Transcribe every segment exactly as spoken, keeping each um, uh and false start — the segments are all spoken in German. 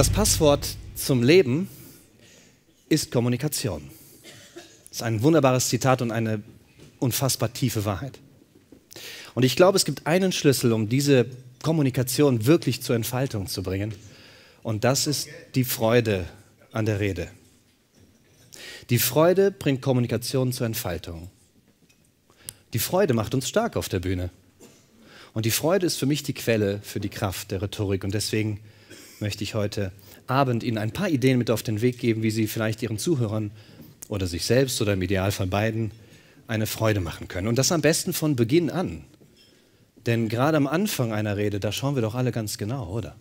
Das Passwort zum Leben ist Kommunikation. Das ist ein wunderbares Zitat und eine unfassbar tiefe Wahrheit. Und ich glaube, es gibt einen Schlüssel, um diese Kommunikation wirklich zur Entfaltung zu bringen. Und das ist die Freude an der Rede. Die Freude bringt Kommunikation zur Entfaltung. Die Freude macht uns stark auf der Bühne. Und die Freude ist für mich die Quelle für die Kraft der Rhetorik. Und deswegen möchte ich heute Abend Ihnen ein paar Ideen mit auf den Weg geben, wie Sie vielleicht Ihren Zuhörern oder sich selbst oder im Idealfall beiden eine Freude machen können. Und das am besten von Beginn an. Denn gerade am Anfang einer Rede, da schauen wir doch alle ganz genau, oder?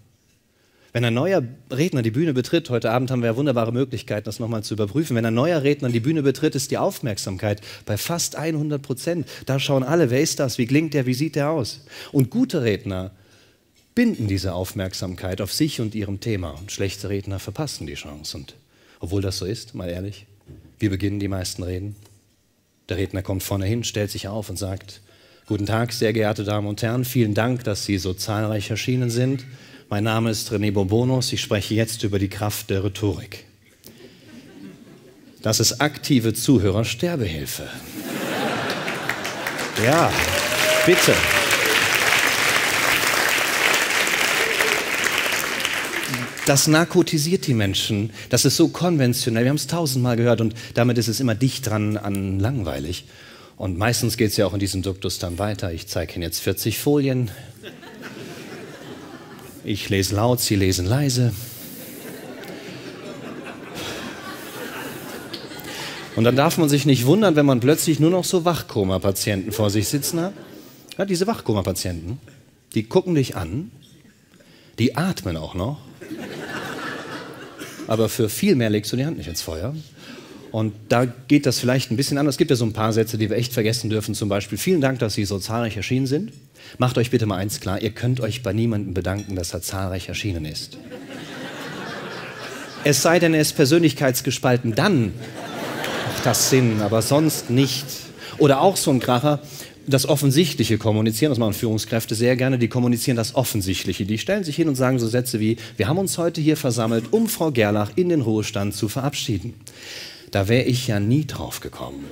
Wenn ein neuer Redner die Bühne betritt, heute Abend haben wir ja wunderbare Möglichkeiten, das nochmal zu überprüfen. Wenn ein neuer Redner die Bühne betritt, ist die Aufmerksamkeit bei fast hundert Prozent. Da schauen alle, wer ist das, wie klingt der, wie sieht der aus? Und gute Redner binden diese Aufmerksamkeit auf sich und ihrem Thema. Und schlechte Redner verpassen die Chance. Und obwohl das so ist, mal ehrlich, wir beginnen die meisten Reden. Der Redner kommt vorne hin, stellt sich auf und sagt: Guten Tag, sehr geehrte Damen und Herren, vielen Dank, dass Sie so zahlreich erschienen sind. Mein Name ist René Borbonus, ich spreche jetzt über die Kraft der Rhetorik. Das ist aktive Zuhörersterbehilfe. Ja, bitte. Das narkotisiert die Menschen, das ist so konventionell, wir haben es tausendmal gehört und damit ist es immer dicht dran an langweilig. Und meistens geht es ja auch in diesem Duktus dann weiter, ich zeige Ihnen jetzt vierzig Folien. Ich lese laut, Sie lesen leise. Und dann darf man sich nicht wundern, wenn man plötzlich nur noch so Wachkoma-Patienten vor sich sitzen hat. Ja, diese Wachkoma-Patienten, die gucken dich an, die atmen auch noch. Aber für viel mehr legst du die Hand nicht ins Feuer. Und da geht das vielleicht ein bisschen anders. Es gibt ja so ein paar Sätze, die wir echt vergessen dürfen. Zum Beispiel, vielen Dank, dass Sie so zahlreich erschienen sind. Macht euch bitte mal eins klar, ihr könnt euch bei niemandem bedanken, dass er zahlreich erschienen ist. Es sei denn, er ist persönlichkeitsgespalten, dann macht das Sinn, aber sonst nicht. Oder auch so ein Kracher, das Offensichtliche kommunizieren, das machen Führungskräfte sehr gerne, die kommunizieren das Offensichtliche. Die stellen sich hin und sagen so Sätze wie: Wir haben uns heute hier versammelt, um Frau Gerlach in den Ruhestand zu verabschieden. Da wäre ich ja nie drauf gekommen.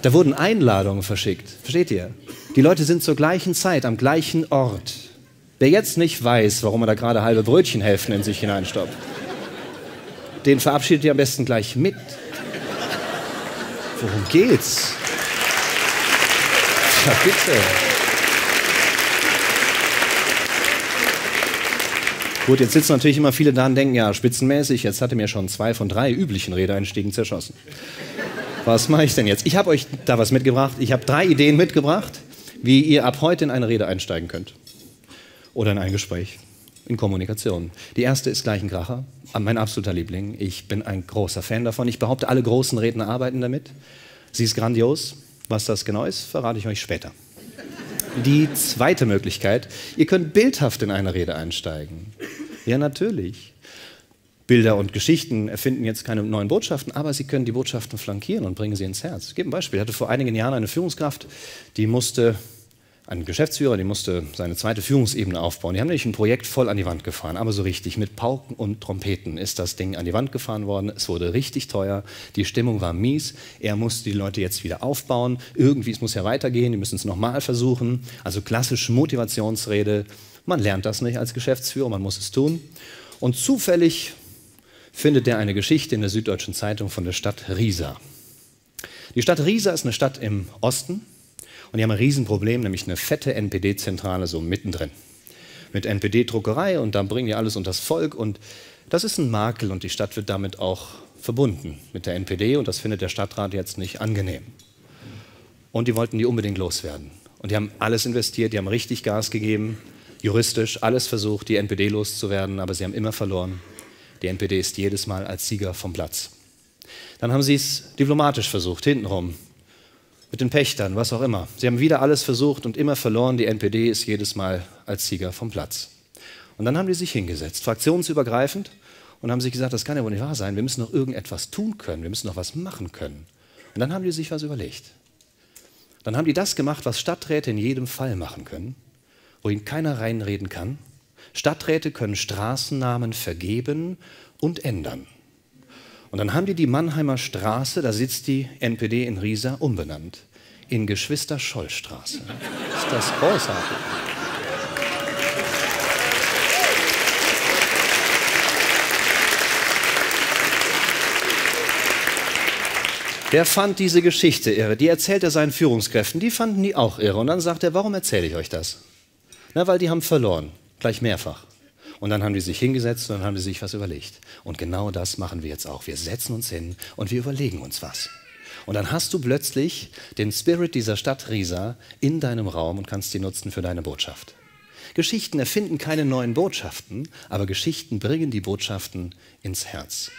Da wurden Einladungen verschickt, versteht ihr? Die Leute sind zur gleichen Zeit am gleichen Ort. Wer jetzt nicht weiß, warum er da gerade halbe Brötchenhälften in sich hineinstopft, den verabschiedet ihr am besten gleich mit. Worum geht's? Ja, bitte. Gut, jetzt sitzen natürlich immer viele da und denken, ja, spitzenmäßig, jetzt hatte mir schon zwei von drei üblichen Redeeinstiegen zerschossen. Was mache ich denn jetzt? Ich habe euch da was mitgebracht. Ich habe drei Ideen mitgebracht, wie ihr ab heute in eine Rede einsteigen könnt. Oder in ein Gespräch, in Kommunikation. Die erste ist gleich ein Kracher, mein absoluter Liebling. Ich bin ein großer Fan davon. Ich behaupte, alle großen Redner arbeiten damit. Sie ist grandios. Was das genau ist, verrate ich euch später. Die zweite Möglichkeit, ihr könnt bildhaft in eine Rede einsteigen. Ja, natürlich. Bilder und Geschichten erfinden jetzt keine neuen Botschaften, aber sie können die Botschaften flankieren und bringen sie ins Herz. Ich gebe ein Beispiel. Ich hatte vor einigen Jahren eine Führungskraft, die musste, einen Geschäftsführer, die musste seine zweite Führungsebene aufbauen. Die haben nämlich ein Projekt voll an die Wand gefahren, aber so richtig. Mit Pauken und Trompeten ist das Ding an die Wand gefahren worden. Es wurde richtig teuer, die Stimmung war mies. Er musste die Leute jetzt wieder aufbauen. Irgendwie, es muss ja weitergehen, die müssen es nochmal versuchen. Also klassische Motivationsrede. Man lernt das nicht als Geschäftsführer, man muss es tun. Und zufällig findet er eine Geschichte in der Süddeutschen Zeitung von der Stadt Riesa. Die Stadt Riesa ist eine Stadt im Osten und die haben ein Riesenproblem, nämlich eine fette N P D-Zentrale so mittendrin. Mit N P D-Druckerei und dann bringen die alles unters Volk und das ist ein Makel und die Stadt wird damit auch verbunden mit der N P D und das findet der Stadtrat jetzt nicht angenehm. Und die wollten die unbedingt loswerden und die haben alles investiert, die haben richtig Gas gegeben, juristisch alles versucht, die N P D loszuwerden, aber sie haben immer verloren. Die N P D ist jedes Mal als Sieger vom Platz. Dann haben sie es diplomatisch versucht, hintenrum, mit den Pächtern, was auch immer. Sie haben wieder alles versucht und immer verloren. Die N P D ist jedes Mal als Sieger vom Platz. Und dann haben die sich hingesetzt, fraktionsübergreifend, und haben sich gesagt, das kann ja wohl nicht wahr sein, wir müssen noch irgendetwas tun können, wir müssen noch was machen können. Und dann haben die sich was überlegt. Dann haben die das gemacht, was Stadträte in jedem Fall machen können, wo ihnen keiner reinreden kann, Stadträte können Straßennamen vergeben und ändern. Und dann haben die die Mannheimer Straße, da sitzt die N P D in Riesa, umbenannt. In Geschwister-Scholl-Straße. Ist das großartig? Der fand diese Geschichte irre. Die erzählt er seinen Führungskräften. Die fanden die auch irre. Und dann sagt er, warum erzähle ich euch das? Na, weil die haben verloren. Gleich mehrfach. Und dann haben die sich hingesetzt und dann haben die sich was überlegt. Und genau das machen wir jetzt auch. Wir setzen uns hin und wir überlegen uns was. Und dann hast du plötzlich den Spirit dieser Stadt Riesa in deinem Raum und kannst ihn nutzen für deine Botschaft. Geschichten erfinden keine neuen Botschaften, aber Geschichten bringen die Botschaften ins Herz.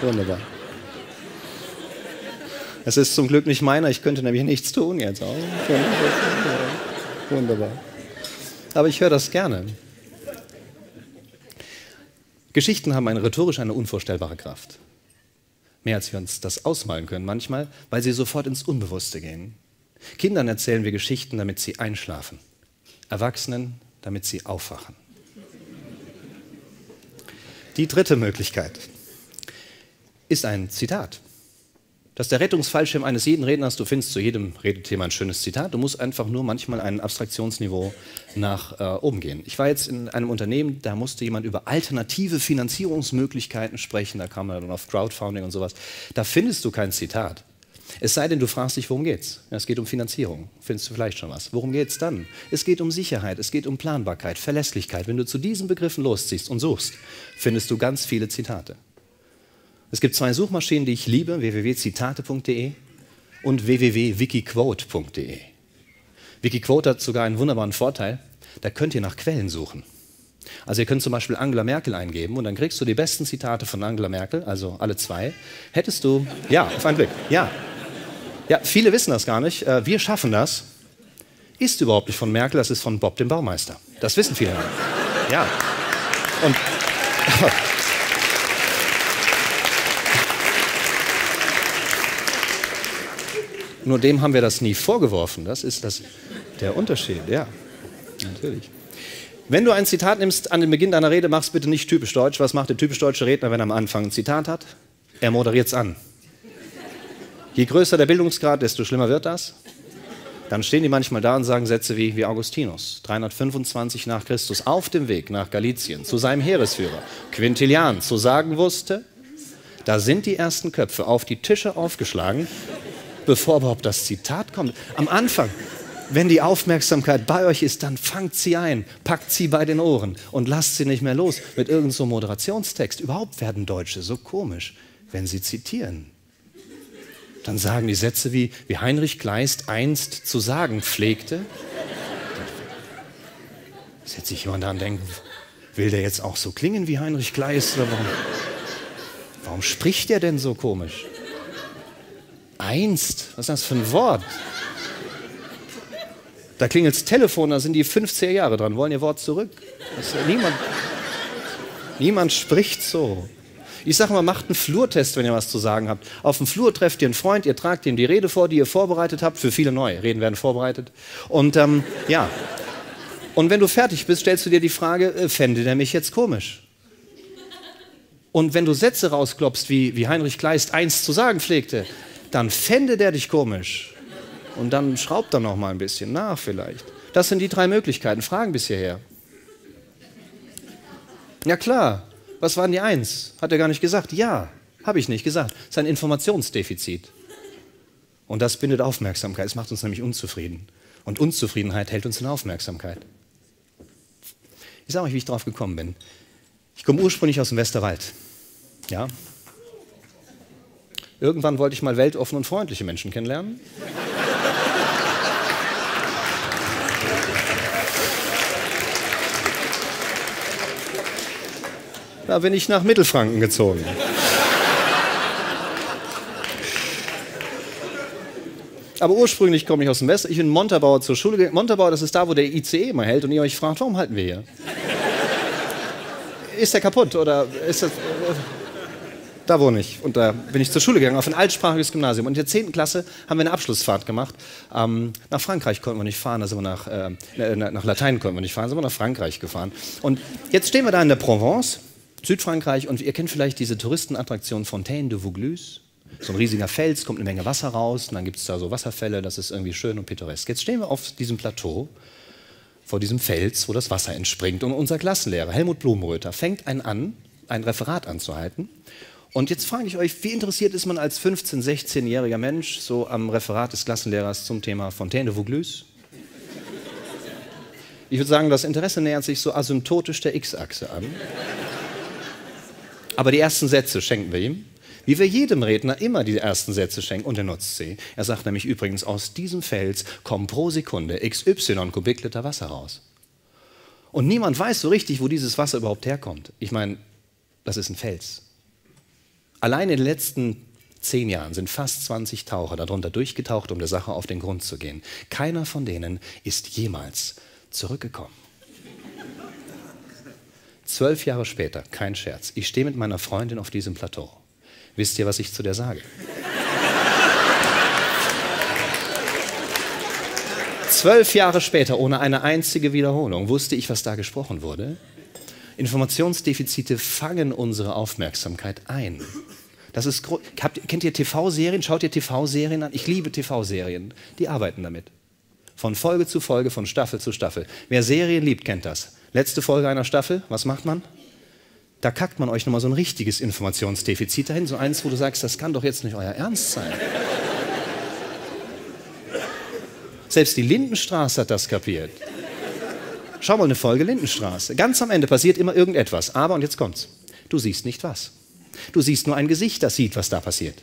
Wunderbar. Es ist zum Glück nicht meiner, ich könnte nämlich nichts tun jetzt auch. Wunderbar. Aber ich höre das gerne. Geschichten haben eine, rhetorisch eine unvorstellbare Kraft. Mehr als wir uns das ausmalen können manchmal, weil sie sofort ins Unbewusste gehen. Kindern erzählen wir Geschichten, damit sie einschlafen. Erwachsenen, damit sie aufwachen. Die dritte Möglichkeit ist ein Zitat. Das ist der Rettungsfallschirm eines jeden Redners. Du findest zu jedem Redethema ein schönes Zitat. Du musst einfach nur manchmal ein Abstraktionsniveau nach äh, oben gehen. Ich war jetzt in einem Unternehmen, da musste jemand über alternative Finanzierungsmöglichkeiten sprechen. Da kam man dann auf Crowdfunding und sowas. Da findest du kein Zitat. Es sei denn, du fragst dich, worum geht's? Ja, es geht um Finanzierung. Findest du vielleicht schon was. Worum geht's dann? Es geht um Sicherheit, es geht um Planbarkeit, Verlässlichkeit. Wenn du zu diesen Begriffen losziehst und suchst, findest du ganz viele Zitate. Es gibt zwei Suchmaschinen, die ich liebe, w w w punkt zitate punkt de und w w w punkt wikiquote punkt de. Wikiquote hat sogar einen wunderbaren Vorteil, da könnt ihr nach Quellen suchen. Also ihr könnt zum Beispiel Angela Merkel eingeben und dann kriegst du die besten Zitate von Angela Merkel, also alle zwei. Hättest du, ja, auf einen Blick, ja. Ja, viele wissen das gar nicht, wir schaffen das, ist überhaupt nicht von Merkel, das ist von Bob dem Baumeister. Das wissen viele. Ja. Und... Nur dem haben wir das nie vorgeworfen. Das ist das, der Unterschied, ja, natürlich. Wenn du ein Zitat nimmst an den Beginn deiner Rede, mach's bitte nicht typisch deutsch. Was macht der typisch deutsche Redner, wenn er am Anfang ein Zitat hat? Er moderiert's an. Je größer der Bildungsgrad, desto schlimmer wird das. Dann stehen die manchmal da und sagen Sätze wie, wie Augustinus, dreihundertfünfundzwanzig nach Christus, auf dem Weg nach Galizien, zu seinem Heeresführer, Quintilian, zu sagen wusste, da sind die ersten Köpfe auf die Tische aufgeschlagen, bevor überhaupt das Zitat kommt. Am Anfang, wenn die Aufmerksamkeit bei euch ist, dann fangt sie ein, packt sie bei den Ohren und lasst sie nicht mehr los mit irgend so einem Moderationstext. Überhaupt werden Deutsche so komisch, wenn sie zitieren. Dann sagen die Sätze wie, wie Heinrich Kleist einst zu sagen pflegte. Setzt sich jemand da und denkt, will der jetzt auch so klingen wie Heinrich Kleist? Oder warum, warum spricht der denn so komisch? Einst, was ist das für ein Wort? Da klingelt's Telefon, da sind die fünfzehn Jahre dran, wollen ihr Wort zurück. Das, niemand, niemand spricht so. Ich sage mal, macht einen Flurtest, wenn ihr was zu sagen habt. Auf dem Flur trefft ihr einen Freund, ihr tragt ihm die Rede vor, die ihr vorbereitet habt. Für viele neu, Reden werden vorbereitet. Und ähm, ja, und wenn du fertig bist, stellst du dir die Frage, äh, fände der mich jetzt komisch? Und wenn du Sätze rausklopfst, wie, wie Heinrich Kleist einst zu sagen pflegte, dann fände der dich komisch. Und dann schraubt er noch mal ein bisschen nach vielleicht. Das sind die drei Möglichkeiten. Fragen bis hierher. Ja klar, was waren die Eins? Hat er gar nicht gesagt. Ja, habe ich nicht gesagt. Das ist ein Informationsdefizit. Und das bindet Aufmerksamkeit. Es macht uns nämlich unzufrieden. Und Unzufriedenheit hält uns in Aufmerksamkeit. Ich sage euch, wie ich drauf gekommen bin. Ich komme ursprünglich aus dem Westerwald. Ja. Irgendwann wollte ich mal weltoffene und freundliche Menschen kennenlernen. Da bin ich nach Mittelfranken gezogen. Aber ursprünglich komme ich aus dem Westen. Ich bin in Montabaur zur Schule gegangen. Montabaur, das ist da, wo der I C E mal hält und ihr euch fragt, warum halten wir hier? Ist der kaputt oder ist das... Da wohne ich und da bin ich zur Schule gegangen, auf ein altsprachiges Gymnasium. Und in der zehnten Klasse haben wir eine Abschlussfahrt gemacht. Ähm, nach Frankreich konnten wir nicht fahren, da sind wir nach, äh, nach Latein konnten wir nicht fahren, sind wir nach Frankreich gefahren. Und jetzt stehen wir da in der Provence, Südfrankreich, und ihr kennt vielleicht diese Touristenattraktion Fontaine de Vaucluse. So ein riesiger Fels, kommt eine Menge Wasser raus und dann gibt es da so Wasserfälle, das ist irgendwie schön und pittoresk. Jetzt stehen wir auf diesem Plateau, vor diesem Fels, wo das Wasser entspringt. Und unser Klassenlehrer, Helmut Blumenröter, fängt einen an, ein Referat anzuhalten. Und jetzt frage ich euch, wie interessiert ist man als fünfzehn-, sechzehnjähriger Mensch so am Referat des Klassenlehrers zum Thema Fontaine de Vaucluse? Ich würde sagen, das Interesse nähert sich so asymptotisch der X-Achse an. Aber die ersten Sätze schenken wir ihm. Wie wir jedem Redner immer die ersten Sätze schenken, und er nutzt sie. Er sagt nämlich übrigens, aus diesem Fels kommen pro Sekunde X Y Kubikliter Wasser raus. Und niemand weiß so richtig, wo dieses Wasser überhaupt herkommt. Ich meine, das ist ein Fels. Allein in den letzten zehn Jahren sind fast zwanzig Taucher darunter durchgetaucht, um der Sache auf den Grund zu gehen. Keiner von denen ist jemals zurückgekommen. Zwölf Jahre später, kein Scherz, ich stehe mit meiner Freundin auf diesem Plateau. Wisst ihr, was ich zu der sage? Zwölf Jahre später, ohne eine einzige Wiederholung, wusste ich, was da gesprochen wurde. Informationsdefizite fangen unsere Aufmerksamkeit ein. Das ist gro- Habt, kennt ihr T V-Serien? Schaut ihr T V-Serien an? Ich liebe T V-Serien. Die arbeiten damit. Von Folge zu Folge, von Staffel zu Staffel. Wer Serien liebt, kennt das. Letzte Folge einer Staffel, was macht man? Da kackt man euch nochmal so ein richtiges Informationsdefizit dahin, so eins, wo du sagst, das kann doch jetzt nicht euer Ernst sein. Selbst die Lindenstraße hat das kapiert. Schau mal eine Folge Lindenstraße. Ganz am Ende passiert immer irgendetwas, aber, und jetzt kommt's, du siehst nicht was. Du siehst nur ein Gesicht, das sieht, was da passiert.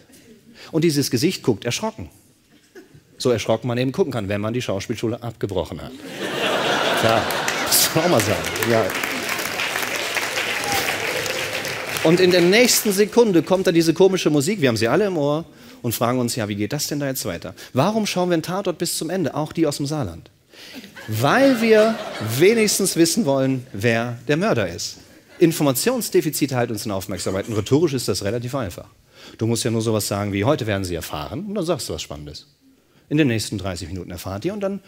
Und dieses Gesicht guckt erschrocken. So erschrocken man eben gucken kann, wenn man die Schauspielschule abgebrochen hat. Klar, das kann man auch mal sagen. Ja. Und in der nächsten Sekunde kommt da diese komische Musik, wir haben sie alle im Ohr und fragen uns, ja, wie geht das denn da jetzt weiter? Warum schauen wir den Tatort bis zum Ende, auch die aus dem Saarland? Weil wir wenigstens wissen wollen, wer der Mörder ist. Informationsdefizite halten uns in Aufmerksamkeit. Und rhetorisch ist das relativ einfach. Du musst ja nur sowas sagen wie, heute werden sie erfahren, und dann sagst du was Spannendes. In den nächsten dreißig Minuten erfahrt ihr und dann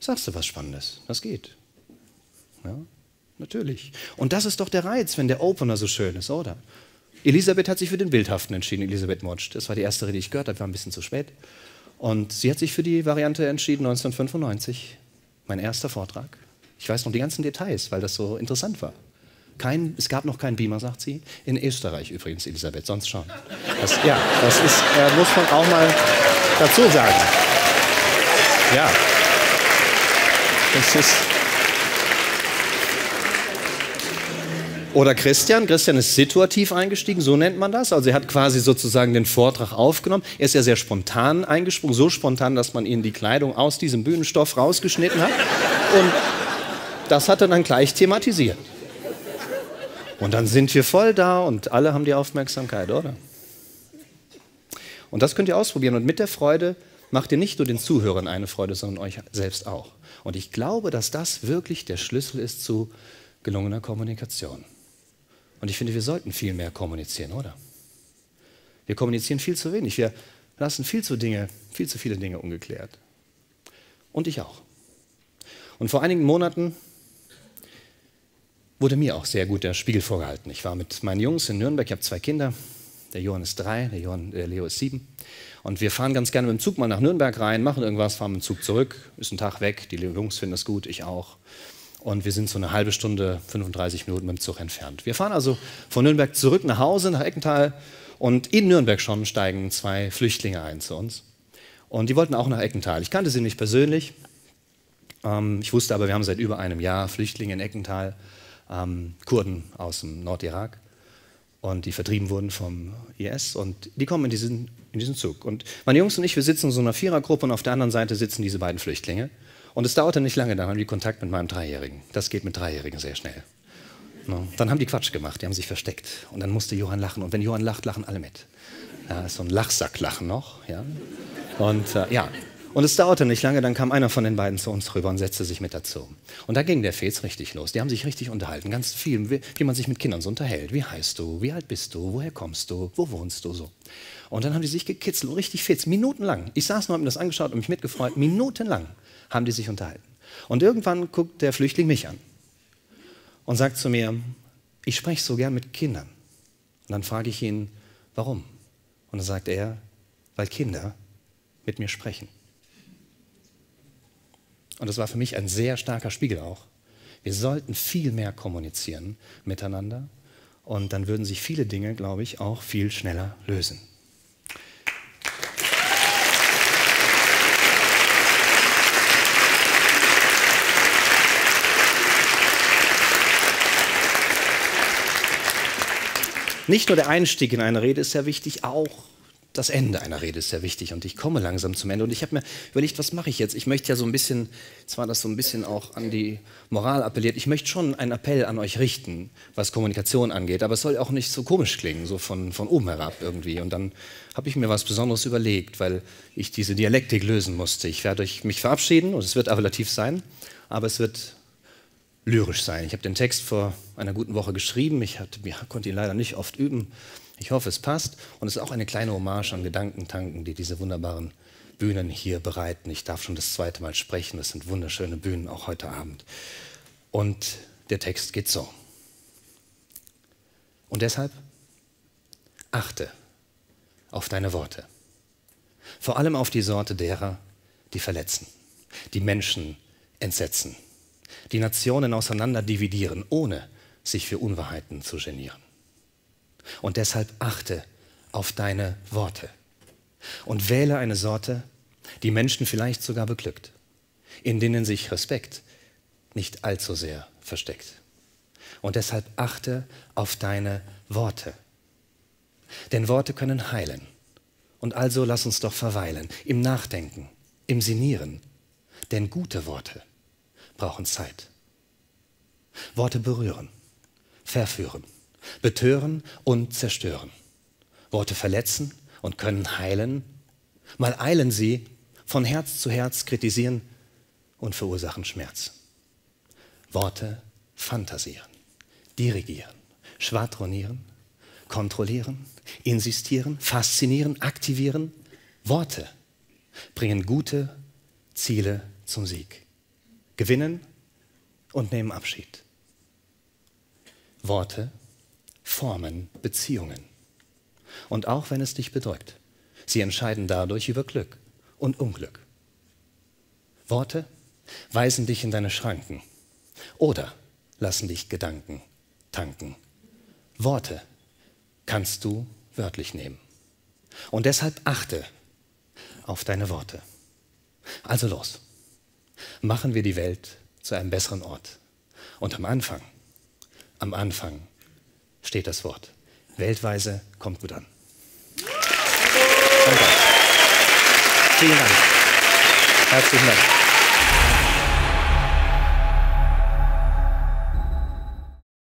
sagst du was Spannendes. Das geht. Ja. Natürlich. Und das ist doch der Reiz, wenn der Opener so schön ist, oder? Elisabeth hat sich für den Bildhaften entschieden, Elisabeth Motsch. Das war die erste Rede, die ich gehört habe, war ein bisschen zu spät. Und sie hat sich für die Variante entschieden, neunzehnhundertfünfundneunzig. Mein erster Vortrag. Ich weiß noch die ganzen Details, weil das so interessant war. Kein, es gab noch keinen Beamer, sagt sie. In Österreich übrigens, Elisabeth, sonst schon. Das, ja, das ist, äh, muss man auch mal dazu sagen. Ja. Das ist... Oder Christian. Christian ist situativ eingestiegen, so nennt man das. Also er hat quasi sozusagen den Vortrag aufgenommen. Er ist ja sehr spontan eingesprungen, so spontan, dass man ihm die Kleidung aus diesem Bühnenstoff rausgeschnitten hat. Und das hat er dann gleich thematisiert. Und dann sind wir voll da und alle haben die Aufmerksamkeit, oder? Und das könnt ihr ausprobieren. Und mit der Freude macht ihr nicht nur den Zuhörern eine Freude, sondern euch selbst auch. Und ich glaube, dass das wirklich der Schlüssel ist zu gelungener Kommunikation. Und ich finde, wir sollten viel mehr kommunizieren, oder? Wir kommunizieren viel zu wenig. Wir lassen viel zu, Dinge, viel zu viele Dinge ungeklärt. Und ich auch. Und vor einigen Monaten wurde mir auch sehr gut der Spiegel vorgehalten. Ich war mit meinen Jungs in Nürnberg, ich habe zwei Kinder. Der Johann ist drei, der, Johann, der Leo ist sieben. Und wir fahren ganz gerne mit dem Zug mal nach Nürnberg rein, machen irgendwas, fahren mit dem Zug zurück, ist ein Tag weg. Die Jungs finden das gut, ich auch. Und wir sind so eine halbe Stunde, fünfunddreißig Minuten mit dem Zug entfernt. Wir fahren also von Nürnberg zurück nach Hause, nach Eckental. Und in Nürnberg schon steigen zwei Flüchtlinge ein zu uns. Und die wollten auch nach Eckental. Ich kannte sie nicht persönlich. Ähm, ich wusste aber, wir haben seit über einem Jahr Flüchtlinge in Eckental, ähm, Kurden aus dem Nordirak. Und die vertrieben wurden vom I S. Und die kommen in diesen, in diesen Zug. Und meine Jungs und ich, wir sitzen in so einer Vierergruppe. Und auf der anderen Seite sitzen diese beiden Flüchtlinge. Und es dauerte nicht lange, dann haben die Kontakt mit meinem Dreijährigen. Das geht mit Dreijährigen sehr schnell. No. Dann haben die Quatsch gemacht, die haben sich versteckt. Und dann musste Johann lachen. Und wenn Johann lacht, lachen alle mit. Ja, so ein Lachsack lachen noch. Ja. Und äh, ja, Und es dauerte nicht lange, dann kam einer von den beiden zu uns rüber und setzte sich mit dazu. Und da ging der Fez richtig los. Die haben sich richtig unterhalten, ganz viel, wie, wie man sich mit Kindern so unterhält. Wie heißt du? Wie alt bist du? Woher kommst du? Wo wohnst du? So. Und dann haben die sich gekitzelt, richtig Fez, minutenlang. Ich saß nur, habe mir das angeschaut und mich mitgefreut. Minutenlang haben die sich unterhalten. Und irgendwann guckt der Flüchtling mich an und sagt zu mir, ich spreche so gern mit Kindern. Und dann frage ich ihn, warum? Und dann sagt er, weil Kinder mit mir sprechen. Und das war für mich ein sehr starker Spiegel auch. Wir sollten viel mehr kommunizieren miteinander und dann würden sich viele Dinge, glaube ich, auch viel schneller lösen. Nicht nur der Einstieg in eine Rede ist sehr wichtig, auch das Ende einer Rede ist sehr wichtig und ich komme langsam zum Ende und ich habe mir überlegt, was mache ich jetzt? Ich möchte ja so ein bisschen, zwar das so ein bisschen auch an die Moral appelliert, ich möchte schon einen Appell an euch richten, was Kommunikation angeht, aber es soll auch nicht so komisch klingen, so von, von oben herab irgendwie. Und dann habe ich mir was Besonderes überlegt, weil ich diese Dialektik lösen musste. Ich werde euch mich verabschieden und es wird appellativ sein, aber es wird lyrisch sein. Ich habe den Text vor einer guten Woche geschrieben, ich hatte, ja, konnte ihn leider nicht oft üben. Ich hoffe, es passt und es ist auch eine kleine Hommage an Gedankentanken, die diese wunderbaren Bühnen hier bereiten. Ich darf schon das zweite Mal sprechen, das sind wunderschöne Bühnen, auch heute Abend. Und der Text geht so. Und deshalb achte auf deine Worte, vor allem auf die Sorte derer, die verletzen, die Menschen entsetzen, die Nationen auseinander dividieren, ohne sich für Unwahrheiten zu genieren. Und deshalb achte auf deine Worte und wähle eine Sorte, die Menschen vielleicht sogar beglückt, in denen sich Respekt nicht allzu sehr versteckt. Und deshalb achte auf deine Worte, denn Worte können heilen. Und also lass uns doch verweilen im Nachdenken, im Sinnieren, denn gute Worte brauchen Zeit. Worte berühren, verführen, betören und zerstören. Worte verletzen und können heilen. Mal eilen sie, von Herz zu Herz kritisieren und verursachen Schmerz. Worte fantasieren, dirigieren, schwadronieren, kontrollieren, insistieren, faszinieren, aktivieren. Worte bringen gute Ziele zum Sieg, gewinnen und nehmen Abschied. Worte formen Beziehungen. Und auch wenn es dich bedrückt, sie entscheiden dadurch über Glück und Unglück. Worte weisen dich in deine Schranken oder lassen dich Gedanken tanken. Worte kannst du wörtlich nehmen. Und deshalb achte auf deine Worte. Also los, machen wir die Welt zu einem besseren Ort. Und am Anfang, am Anfang, steht das Wort. Weltweise kommt gut an. Danke. Vielen Dank. Herzlichen Dank.